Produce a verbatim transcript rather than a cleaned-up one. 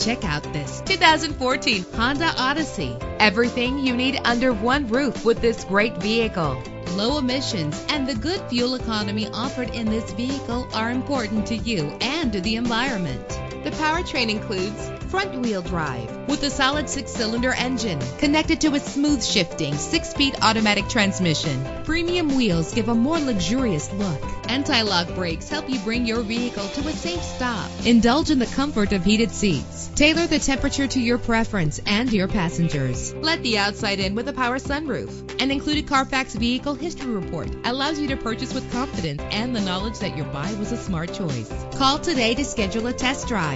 check out this two thousand fourteen Honda Odyssey. Everything you need under one roof with this great vehicle. Low emissions and the good fuel economy offered in this vehicle are important to you and to the environment. The powertrain includes front-wheel drive with a solid six-cylinder engine connected to a smooth-shifting six-speed automatic transmission. Premium wheels give a more luxurious look. Anti-lock brakes help you bring your vehicle to a safe stop. Indulge in the comfort of heated seats. Tailor the temperature to your preference and your passengers. Let the outside in with a power sunroof. An included Carfax Vehicle History Report allows you to purchase with confidence and the knowledge that your buy was a smart choice. Call today to schedule a test drive.